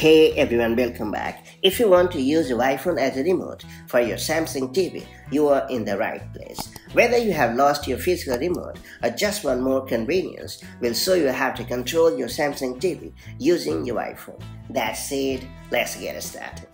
Hey everyone, welcome back. If you want to use your iPhone as a remote for your Samsung TV, you are in the right place. Whether you have lost your physical remote or just one more convenience, we'll show you how to control your Samsung TV using your iPhone. That said, let's get started.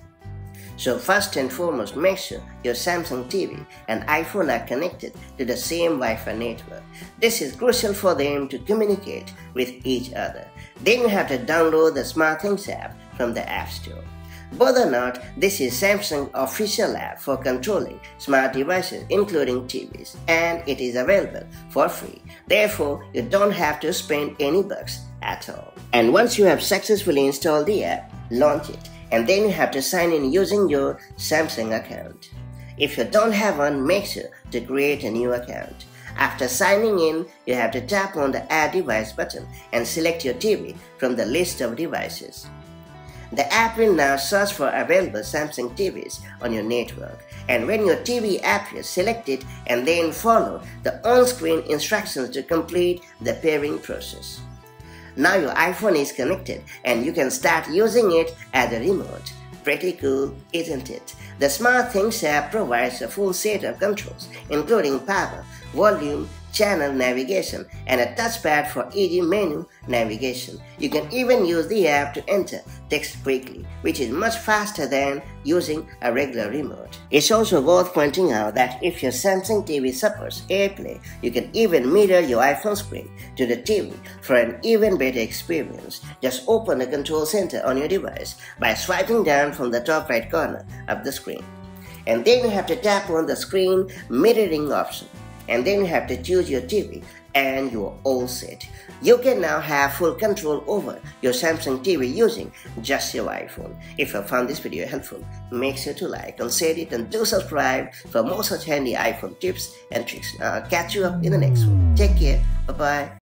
So first and foremost, make sure your Samsung TV and iPhone are connected to the same Wi-Fi network. This is crucial for them to communicate with each other. Then you have to download the SmartThings app from the App Store. Bother not, this is Samsung's official app for controlling smart devices including TVs, and it is available for free. Therefore, you don't have to spend any bucks at all. And once you have successfully installed the app, launch it, and then you have to sign in using your Samsung account. If you don't have one, make sure to create a new account. After signing in, you have to tap on the Add Device button and select your TV from the list of devices. The app will now search for available Samsung TVs on your network, and when your TV appears, select it and then follow the on-screen instructions to complete the pairing process. Now your iPhone is connected and you can start using it as a remote. Pretty cool, isn't it? The SmartThings app provides a full set of controls including power, volume, channel navigation, and a touchpad for easy menu navigation. You can even use the app to enter text quickly, which is much faster than using a regular remote. It's also worth pointing out that if your Samsung TV supports AirPlay, you can even mirror your iPhone screen to the TV for an even better experience. Just open the control center on your device by swiping down from the top right corner of the screen. And then you have to tap on the screen mirroring option. And then you have to choose your TV and you're all set. You can now have full control over your Samsung TV using just your iPhone. If you found this video helpful, make sure to like and share it, and do subscribe for more such handy iPhone tips and tricks. I'll catch you up in the next one. Take care. Bye-bye.